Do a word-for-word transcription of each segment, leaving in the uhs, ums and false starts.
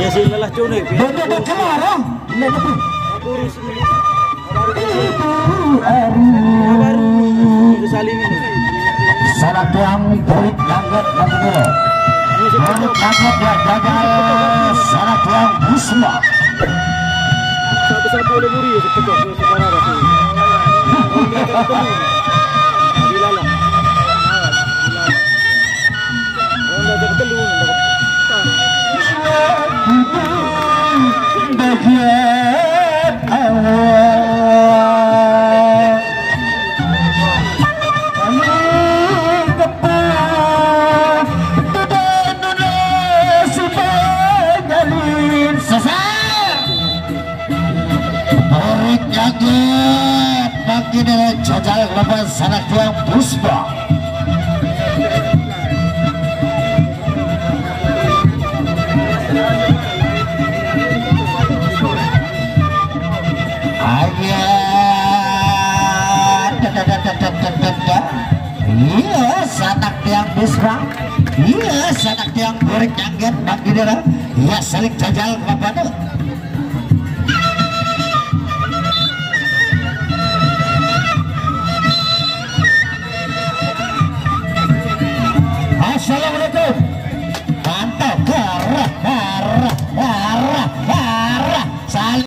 Ya sih lelah cune. Salah yang berit banget banget. Menurut banget ya gagal. Salah yang Bisma. Satu-satu oleh muri sepetok sekarang aku. Dilala. Onda tertelu ndak. Bagian awal angin kepal dan dunia sepanjalin sesar perik kaget bagi dari jajal lepas sanak yang Bisma. Iya, sanak tiang Bisma. Iya, sanak tiang goreng angin bagi darah. Iya, salik jajal kepada. Assalamualaikum. Mantap, garah, garah, garah, garah. Saling.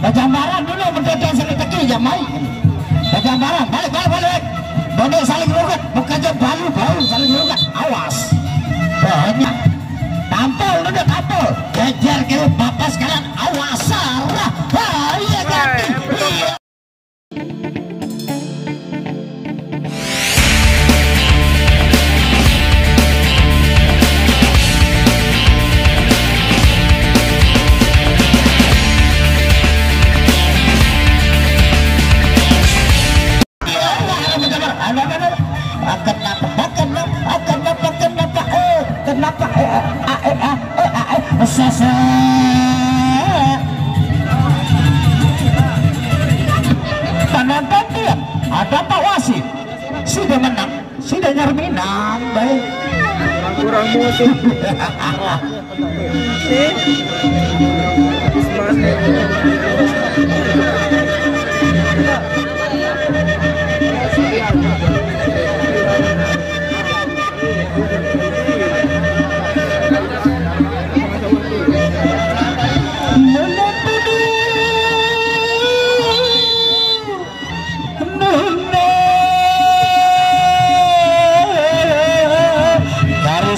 Bergambaran dulu mendekat saling teki ya mai. Bergambaran balik balik balik. Bodoh saling lugat bukannya baru baru saling lugat awas. Banyak. Tampol duduk tampol. Kejar ke bapak sekalian awas sarah. Bahaya ganti. Iya. Penonton dia ada Pak Wasit, sudah menang, sudah nyari minang, baik. Kurang musik.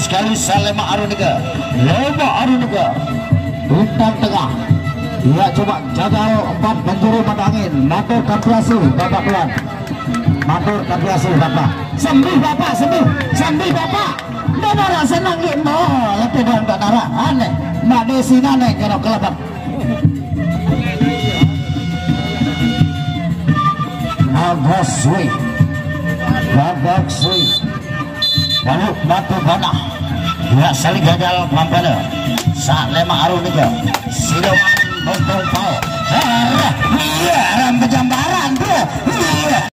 Sekali Salema Arunika, Lema Arunika, bintang tengah. Dia coba jagal empat pencuri mata angin. Matur kapriasul bapak tuan. Matur kapriasul bapak. Sembuh bapak, sembuh, sembuh bapak. Dadara senang limo, letih dan dadara aneh. Mak Desi nane kerap kelabak. Nagos Sui, Nagos Sui. Lalu batu panah ya saling gagal mampana saat lemah aru nika silom botol pao herah iya rambut jambaran bro iya.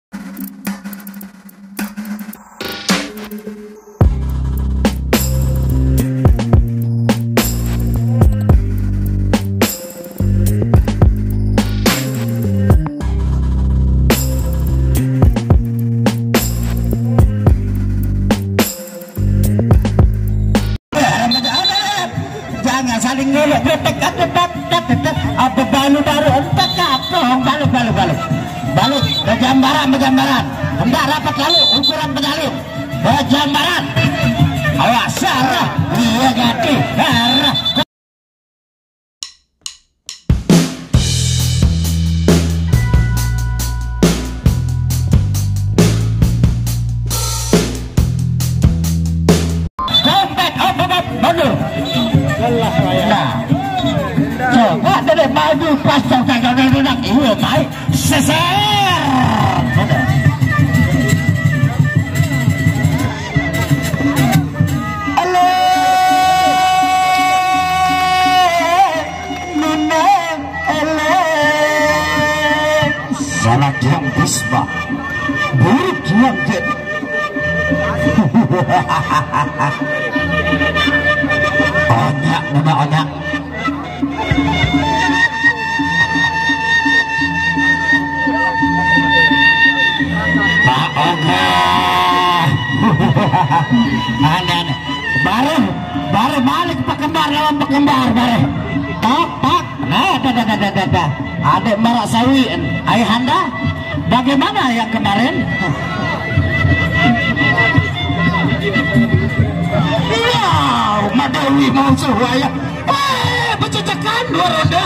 Balu baru empat kapong balu balu balu balu berjambaran berjambaran hendak rapat lalu ukuran medali berjambaran awas sarah dia ganti darah. Kompet obat mundur lelah raya. Coba deh maju pas tongkang kau nendang, iya mai seser. salah diam BISMA, buruk diam dia. Onyak nama onyak. Pak Onyak. Aneh aneh. Baru baru balik pak kembar lawan pak kembar baru. Pak pak. Nah, dah dah dah dah dah. Ada marak sawi, ayahanda. Bagaimana yang kemarin? Wow, Madawi mau suhuaya. Eh, bercecakan dua ronde.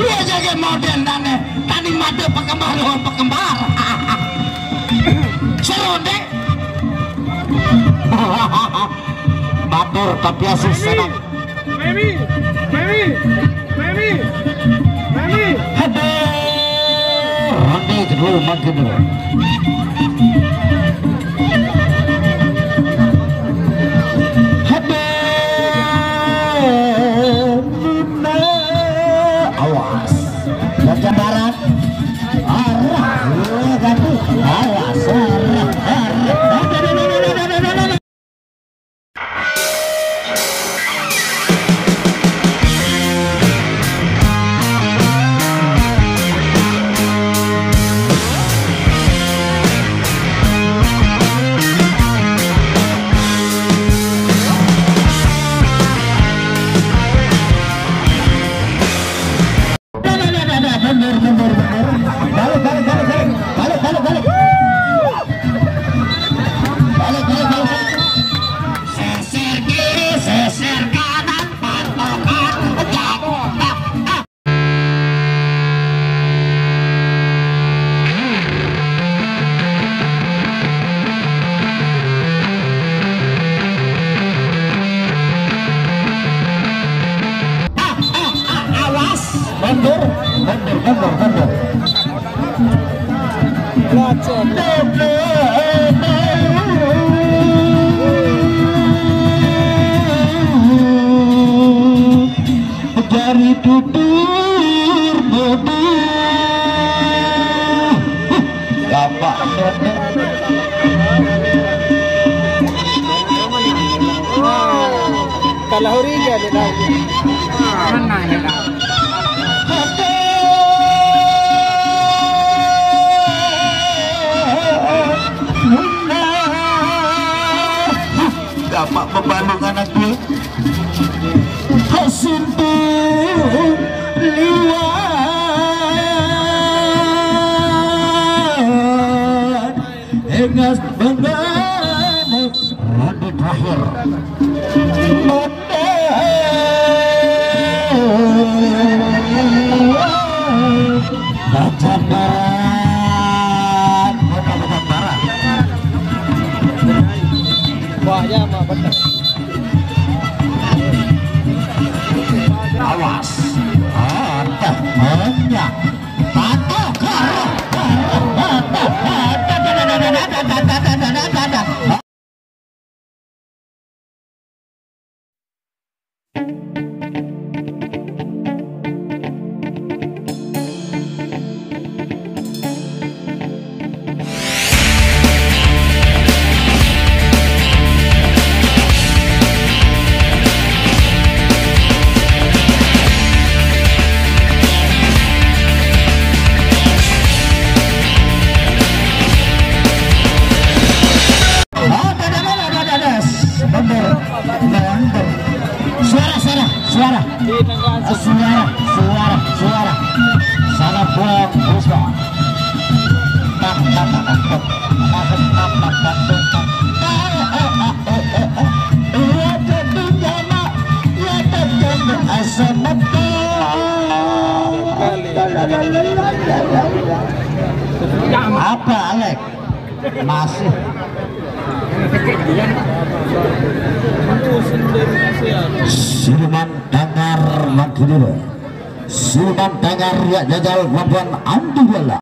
Dia jaga model dana. Tani madu pekembar lawan pekembar. Seronde. Batur tapi asyik senang. Mami, mami, mami, mami. Hadir, ronde kedua makin dua. Hadir, lima, awas. Baca barat, arah, ganti, awas, arah, arah. Dari tutur bodoh Bapak kalau hari ada lagi mana ada lagi Bapak membalung anak gue Hasuntuh liwat Engas bengamu Rani terakhir Mata Baca barat Baca barat Buahnya sama betul awas ada banyak ada karang ada ada ada ada ada ada ada ada ada ada suara, suara, suara. Sana buang BISMA. Tak, tak, tak, tak, tak, tak, tak, tak, tak, tak, tak. Ya jadi jana, ya tak jana asam mata. Apa Alek? Masih. Siluman Dangar Makinilo Siluman Dangar Yak Jajal Wabuan Andu Wala